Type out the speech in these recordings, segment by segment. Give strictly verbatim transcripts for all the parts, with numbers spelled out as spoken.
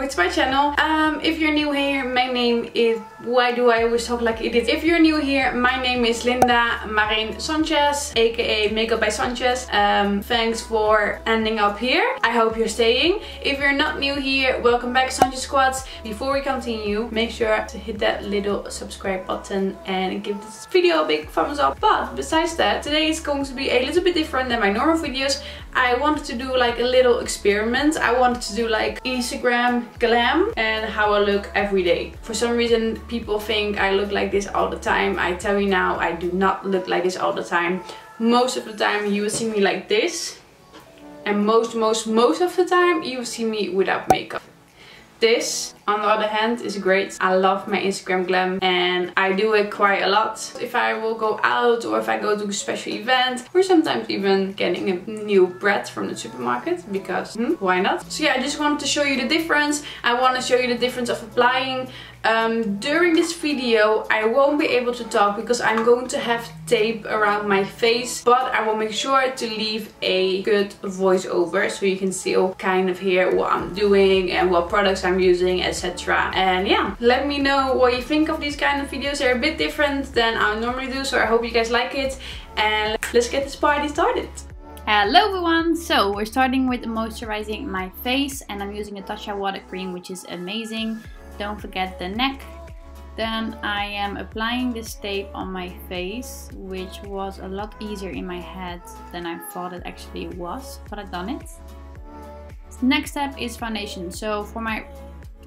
back to my channel. Um, if you're new here, my name is... Why do I always talk like it is? If you're new here, my name is Linda Marin Sanchez, aka Makeup by Sanchez. Um, thanks for ending up here. I hope you're staying. If you're not new here, welcome back, Sanchez Squads. Before we continue, make sure to hit that little subscribe button and give this video a big thumbs up. But besides that, today is going to be a little bit different than my normal videos. I wanted to do like a little experiment. I wanted to do like Instagram glam and how I look every day. For some reason, people think I look like this all the time. I tell you now, I do not look like this all the time. Most of the time you will see me like this. And most, most, most of the time you will see me without makeup. This, on the other hand, is great. I love my Instagram glam and I do it quite a lot. If I will go out or if I go to a special event or sometimes even getting a new bread from the supermarket because hmm, why not? So yeah, I just wanted to show you the difference. I want to show you the difference of applying. Um, during this video I won't be able to talk because I'm going to have tape around my face, but I will make sure to leave a good voiceover so you can still kind of hear what I'm doing and what products I'm using, et cetera. And yeah, let me know what you think of these kind of videos. They're a bit different than I normally do, so I hope you guys like it, and let's get this party started. Hello everyone! So we're starting with moisturizing my face, and I'm using a Tatcha water cream, which is amazing. Don't forget the neck. Then I am applying this tape on my face, which was a lot easier in my head than I thought it actually was, but I've done it. Next step is foundation. So for my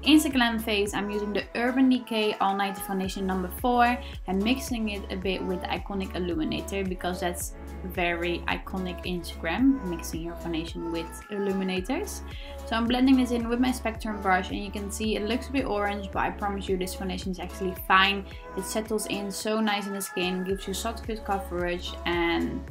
Instagram face, I'm using the Urban Decay All Night Foundation number four and mixing it a bit with the Iconic Illuminator, because that's very iconic Instagram, mixing your foundation with illuminators. So I'm blending this in with my Spectrum brush, and you can see it looks a bit orange, but I promise you this foundation is actually fine. It settles in so nice in the skin, gives you such good coverage, and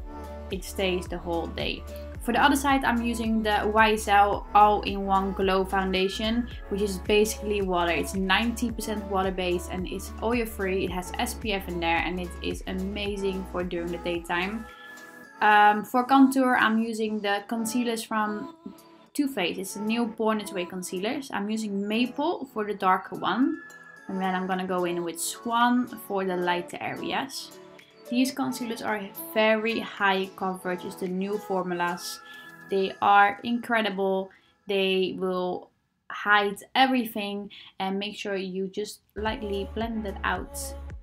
it stays the whole day. For the other side, I'm using the Y S L All-in-One Glow Foundation, which is basically water. It's ninety percent water-based and it's oil-free. It has S P F in there and it is amazing for during the daytime. Um, for contour, I'm using the concealers from Too Faced. It's the new Born This Way concealers. I'm using Maple for the darker one. And then I'm gonna go in with Swan for the lighter areas. These concealers are very high coverage. It's the new formulas. They are incredible. They will hide everything, and make sure you just lightly blend it out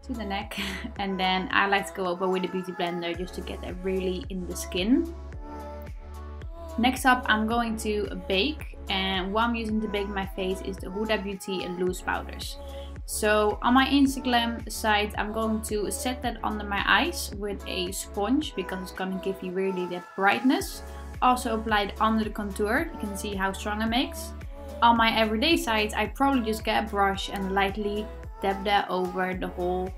to the neck. And then I like to go over with a beauty blender just to get that really in the skin. Next up, I'm going to bake, and what I'm using to bake my face is the Huda Beauty and loose powders. So on my Instagram side, I'm going to set that under my eyes with a sponge because it's going to give you really that brightness. Also apply it under the contour. You can see how strong it makes. On my everyday sides, I probably just get a brush and lightly dab that over the whole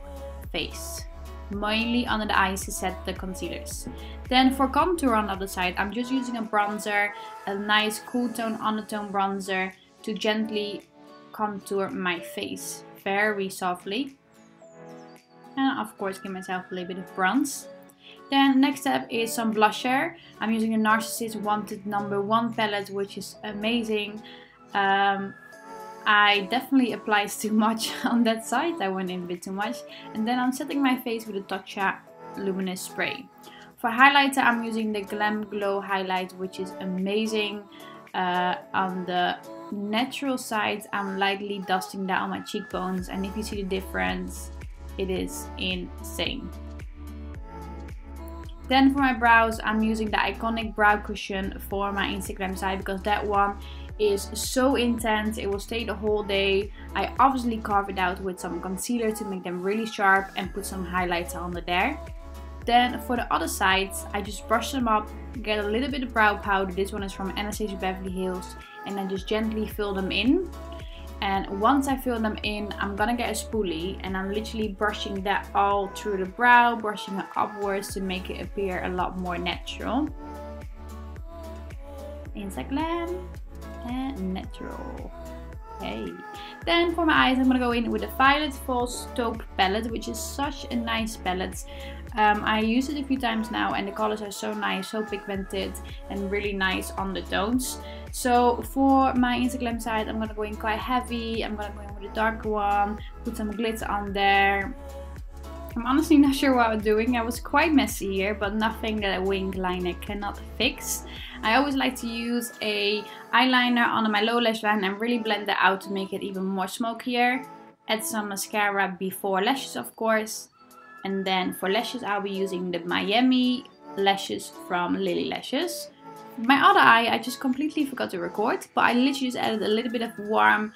face. Mainly under the eyes to set the concealers. Then for contour on the other side, I'm just using a bronzer, a nice cool tone undertone bronzer to gently contour my face. Very softly, and of course give myself a little bit of bronze. Then next step is some blusher. I'm using the Narcissist Wanted number one palette, which is amazing. um, I definitely applied too much on that side. I went in a bit too much, and then I'm setting my face with a Tatcha luminous spray. For highlighter, I'm using the Glam Glow highlight, which is amazing. Uh, on the natural side, I'm lightly dusting that on my cheekbones, and if you see the difference, it is insane. Then for my brows, I'm using the Iconic brow cushion for my Instagram side, because that one is so intense, it will stay the whole day. I obviously carve it out with some concealer to make them really sharp and put some highlights under there. Then for the other sides, I just brush them up, get a little bit of brow powder. This one is from Anastasia Beverly Hills, and I just gently fill them in. And once I fill them in, I'm gonna get a spoolie, and I'm literally brushing that all through the brow, brushing it upwards to make it appear a lot more natural. Instagram and natural. Okay. Then for my eyes, I'm gonna go in with the Violet Voss taupe palette, which is such a nice palette. Um, I used it a few times now, and the colors are so nice, so pigmented, and really nice on the tones. So for my Instagram side, I'm gonna go in quite heavy. I'm gonna go in with a darker one, put some glitter on there. I'm honestly not sure what I'm doing. I was quite messy here, but nothing that a winged liner cannot fix. I always like to use a eyeliner on my low lash line and really blend that out to make it even more smokier. Add some mascara before lashes, of course. And then for lashes, I'll be using the Miami lashes from Lily Lashes. My other eye, I just completely forgot to record, but I literally just added a little bit of warm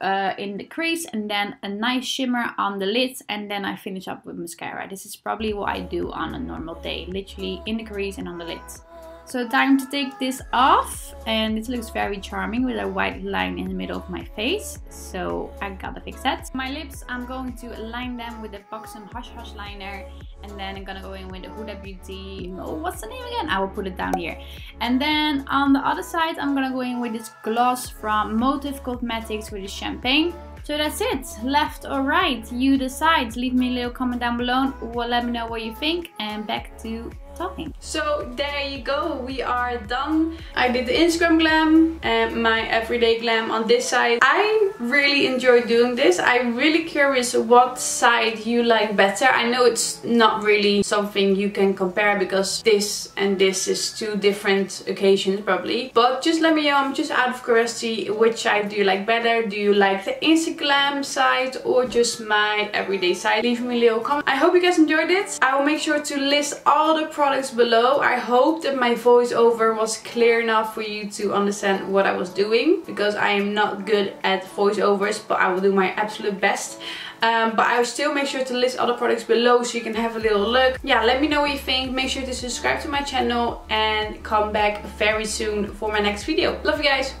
Uh, in the crease and then a nice shimmer on the lids, and then I finish up with mascara. This is probably what I do on a normal day, literally in the crease and on the lids. So time to take this off, and this looks very charming with a white line in the middle of my face, so I gotta fix that. My lips, I'm going to line them with the Buxom Hush Hush liner, and then I'm gonna go in with the Huda Beauty, oh, what's the name again? I will put it down here. And then on the other side, I'm gonna go in with this gloss from Motive Cosmetics with the champagne. So that's it, left or right, you decide. Leave me a little comment down below, well, let me know what you think, and back to talking. So there you go, we are done. I did the Instagram glam and my everyday glam on this side. I really enjoy doing this. I'm really curious what side you like better. I know it's not really something you can compare because this and this is two different occasions probably, but just let me know, I'm just out of curiosity, which side do you like better? Do you like the Instagram side or just my everyday side? Leave me a little comment. I hope you guys enjoyed it. I will make sure to list all the products below. I hope that my voiceover was clear enough for you to understand what I was doing, because I am not good at voiceovers, but I will do my absolute best. Um, but I will still make sure to list other products below so you can have a little look. Yeah, let me know what you think. Make sure to subscribe to my channel and come back very soon for my next video. Love you guys.